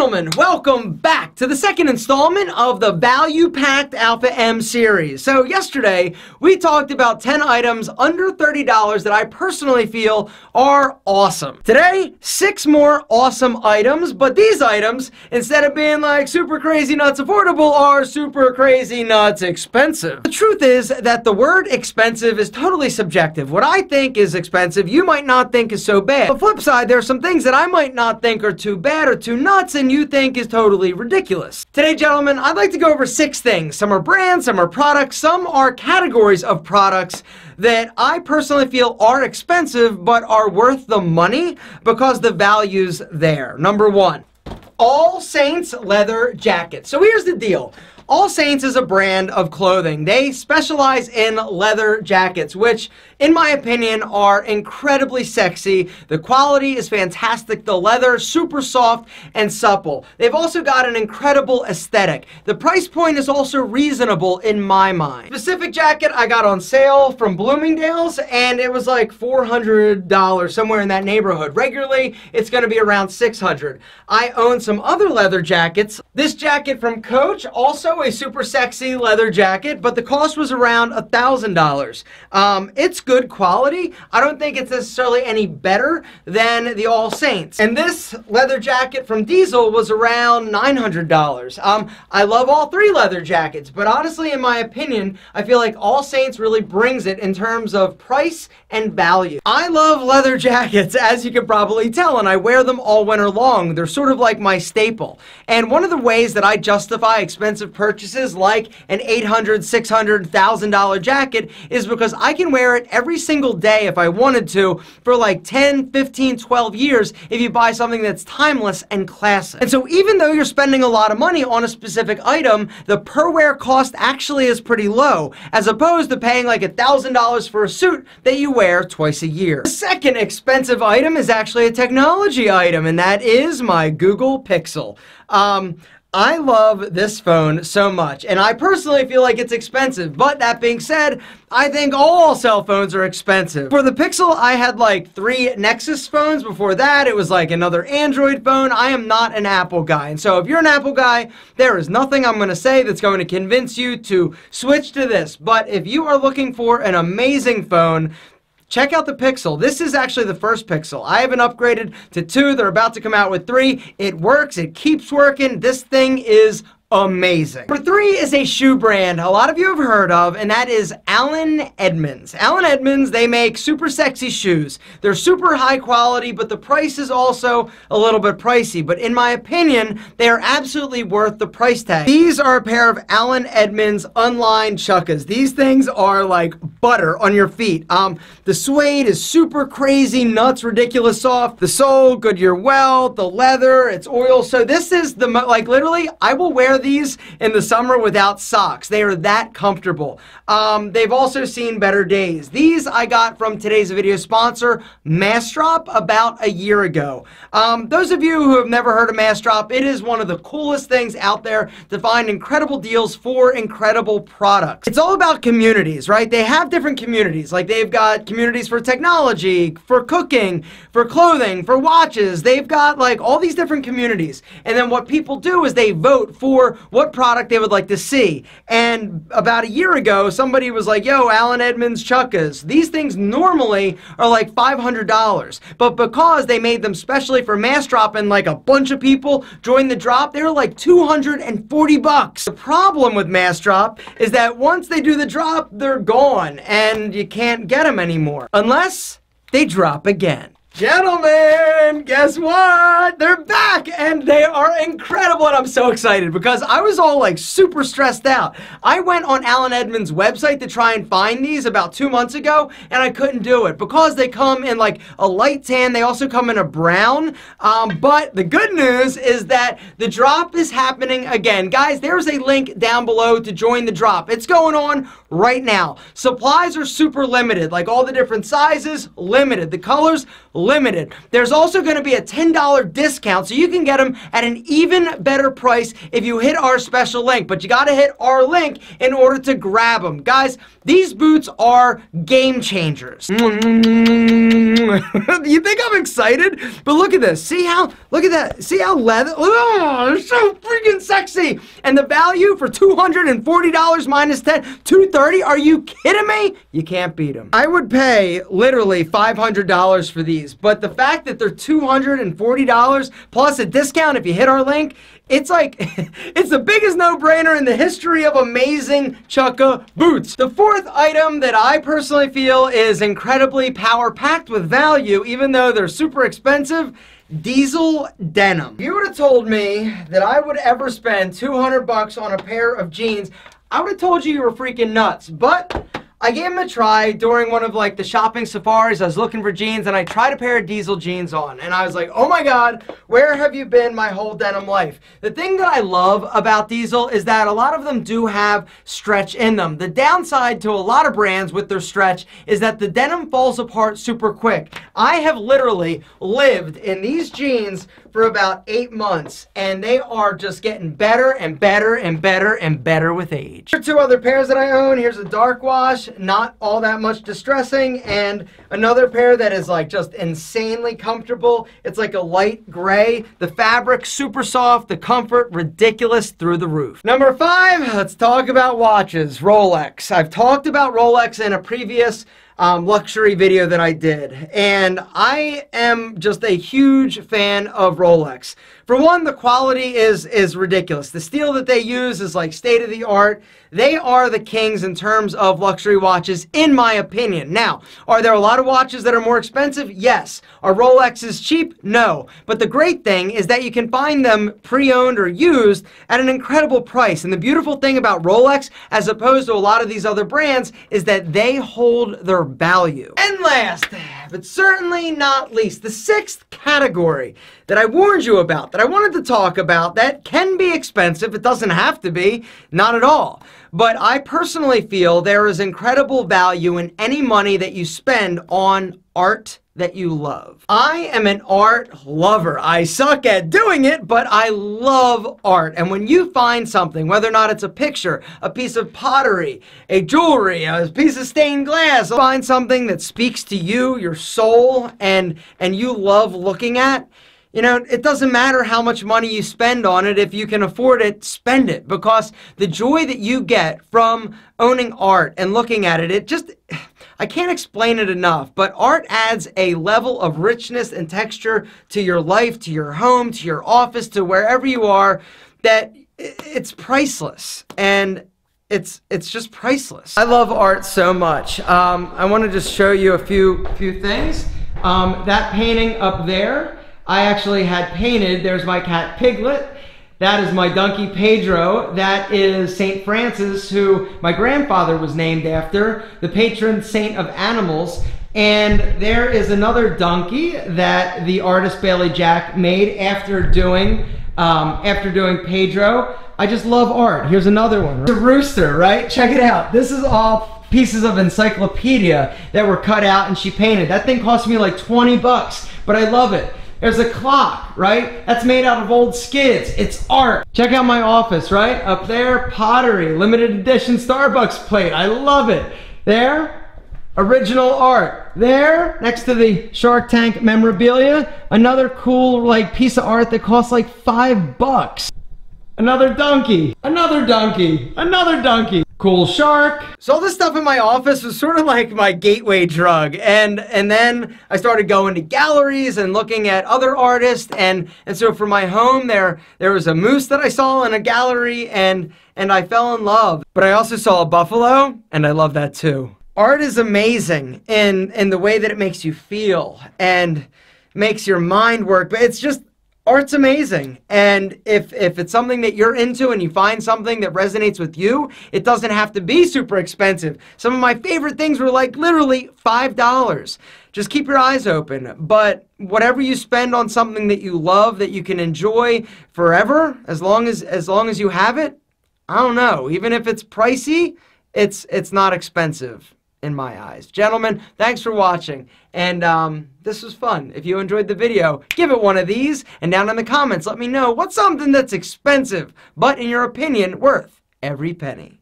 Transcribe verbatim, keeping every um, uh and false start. gentlemen, welcome back to the second installment of the value-packed Alpha M series. So yesterday, we talked about ten items under thirty dollars that I personally feel are awesome. Today, six more awesome items, but these items, instead of being like super crazy nuts affordable, are super crazy nuts expensive. The truth is that the word expensive is totally subjective. What I think is expensive, you might not think is so bad. The flip side, there are some things that I might not think are too bad or too nuts and you think is totally ridiculous. Today, gentlemen, I'd like to go over six things. Some are brands, some are products, some are categories of products that I personally feel are expensive but are worth the money because the value's there. Number one, All Saints leather jackets. So here's the deal. All Saints is a brand of clothing. They specialize in leather jackets, which, in my opinion, are incredibly sexy. The quality is fantastic. The leather, super soft and supple. They've also got an incredible aesthetic. The price point is also reasonable in my mind. Specific jacket I got on sale from Bloomingdale's, and it was like four hundred dollars, somewhere in that neighborhood. Regularly, it's gonna be around six hundred dollars. I own some other leather jackets. This jacket from Coach, also a super sexy leather jacket, but the cost was around a thousand dollars. It's good quality. I don't think it's necessarily any better than the All Saints. And this leather jacket from Diesel was around nine hundred dollars. Um, I love all three leather jackets, but honestly, in my opinion, I feel like All Saints really brings it in terms of price and value. I love leather jackets, as you can probably tell, and I wear them all winter long. They're sort of like my staple. And one of the ways that I justify expensive purchases like an eight hundred, six hundred, one thousand dollar jacket is because I can wear it every single day if I wanted to for like ten, fifteen, twelve years if you buy something that's timeless and classic. And so even though you're spending a lot of money on a specific item, the per wear cost actually is pretty low as opposed to paying like a thousand dollars for a suit that you wear twice a year. The second expensive item is actually a technology item, and that is my Google Pixel. Um, I love this phone so much, and I personally feel like it's expensive, but that being said, I think all cell phones are expensive. For the Pixel, I had like three Nexus phones. Before that, it was like another Android phone. I am not an Apple guy, and so if you're an Apple guy, there is nothing I'm going to say that's going to convince you to switch to this, but if you are looking for an amazing phone, check out the Pixel. This is actually the first Pixel. I haven't upgraded to two. They're about to come out with three. It works. It keeps working. This thing is amazing. Number three is a shoe brand a lot of you have heard of, and that is Allen Edmonds. Allen Edmonds, they make super sexy shoes. They're super high quality, but the price is also a little bit pricey. But in my opinion, they are absolutely worth the price tag. These are a pair of Allen Edmonds unlined chukkas. These things are like butter on your feet. Um, the suede is super crazy, nuts, ridiculous soft. The sole, Goodyear welt, the leather, it's oil. So this is the, like literally, I will wear these in the summer without socks. They are that comfortable. Um, they've also seen better days. These I got from today's video sponsor, MassDrop, about a year ago. Um, those of you who have never heard of MassDrop, it is one of the coolest things out there to find incredible deals for incredible products. It's all about communities, right? They have different communities. Like they've got communities for technology, for cooking, for clothing, for watches. They've got like all these different communities. And then what people do is they vote for what product they would like to see. And about a year ago, somebody was like, yo, Allen Edmonds chukkas. These things normally are like five hundred dollars, but because they made them specially for MassDrop and like a bunch of people joined the drop, they were like two hundred forty bucks. The problem with MassDrop is that once they do the drop, they're gone and you can't get them anymore unless they drop again. Gentlemen, guess what? They're back and they are incredible, and I'm so excited because I was all like super stressed out. I went on Allen Edmonds' website to try and find these about two months ago and I couldn't do it because they come in like a light tan. They also come in a brown, um, but the good news is that the drop is happening again. Guys, there's a link down below to join the drop. It's going on right now. Supplies are super limited, like all the different sizes, limited. The colors, limited. There's also going to be a ten dollar discount, so you can get them at an even better price if you hit our special link, but you got to hit our link in order to grab them. Guys, These boots are game changers. You think I'm excited? But look at this. See how, look at that. See how leather, oh, they're so freaking sexy. And the value for two hundred forty dollars minus ten, two hundred thirty dollars, are you kidding me? You can't beat them. I would pay literally five hundred dollars for these, but the fact that they're two hundred forty dollars plus a discount if you hit our link, it's like, it's the biggest no-brainer in the history of amazing Chukka boots. The fourth item that I personally feel is incredibly power-packed with value, even though they're super expensive, Diesel denim. If you would have told me that I would ever spend two hundred bucks on a pair of jeans, I would have told you you were freaking nuts, but I gave them a try during one of like the shopping safaris. I was looking for jeans and I tried a pair of Diesel jeans on and I was like, oh my God, where have you been my whole denim life? The thing that I love about Diesel is that a lot of them do have stretch in them. The downside to a lot of brands with their stretch is that the denim falls apart super quick. I have literally lived in these jeans for about eight months and they are just getting better and better and better and better with age. Here are two other pairs that I own. Here's a dark wash, not all that much distressing, and another pair that is like just insanely comfortable. It's like a light gray. The fabric super soft, the comfort ridiculous through the roof. Number five, let's talk about watches. Rolex. I've talked about Rolex in a previous Um, luxury video that I did, and I am just a huge fan of Rolex. For one, the quality is is ridiculous. The steel that they use is like state of the art. They are the kings in terms of luxury watches, in my opinion. Now, are there a lot of watches that are more expensive? Yes. Are Rolexes cheap? No. But the great thing is that you can find them pre-owned or used at an incredible price. And the beautiful thing about Rolex, as opposed to a lot of these other brands, is that they hold their value. And last, but certainly not least, the sixth category that I warned you about, that I wanted to talk about, that can be expensive. It doesn't have to be, not at all. But I personally feel there is incredible value in any money that you spend on art that you love. I am an art lover. I suck at doing it, but I love art. And when you find something, whether or not it's a picture, a piece of pottery, a jewelry, a piece of stained glass, find something that speaks to you, your soul, and and you love looking at, you know, it doesn't matter how much money you spend on it. If you can afford it, spend it, because the joy that you get from owning art and looking at it, it just, I can't explain it enough, but art adds a level of richness and texture to your life, to your home, to your office, to wherever you are, that it's priceless. And it's it's just priceless. I love art so much. Um, I want to just show you a few, few things. Um, that painting up there, I actually had painted. There's my cat Piglet. That is my donkey Pedro. That is Saint Francis, who my grandfather was named after, the patron saint of animals. And there is another donkey that the artist Bailey Jack made after doing um, after doing Pedro. I just love art. Here's another one. It's a rooster, right? Check it out. This is all pieces of encyclopedia that were cut out and she painted. That thing cost me like twenty bucks, but I love it. There's a clock, right? That's made out of old skids. It's art. Check out my office, right? Up there, pottery, limited edition Starbucks plate. I love it. There, original art. There, next to the Shark Tank memorabilia, another cool like piece of art that costs like five bucks. Another donkey, another donkey, another donkey. Cool shark. So all this stuff in my office was sort of like my gateway drug, and and then I started going to galleries and looking at other artists, and and so for my home there there was a moose that I saw in a gallery, and and I fell in love. But I also saw a buffalo, and I love that too. Art is amazing in in the way that it makes you feel and makes your mind work, but it's just, art's amazing. And if, if it's something that you're into and you find something that resonates with you, it doesn't have to be super expensive. Some of my favorite things were like literally five dollars. Just keep your eyes open. But whatever you spend on something that you love, that you can enjoy forever, as long as, as long as you have it, I don't know. Even if it's pricey, it's, it's not expensive in my eyes. Gentlemen, thanks for watching, and um, this was fun. If you enjoyed the video, give it one of these, and down in the comments let me know what's something that's expensive but in your opinion worth every penny.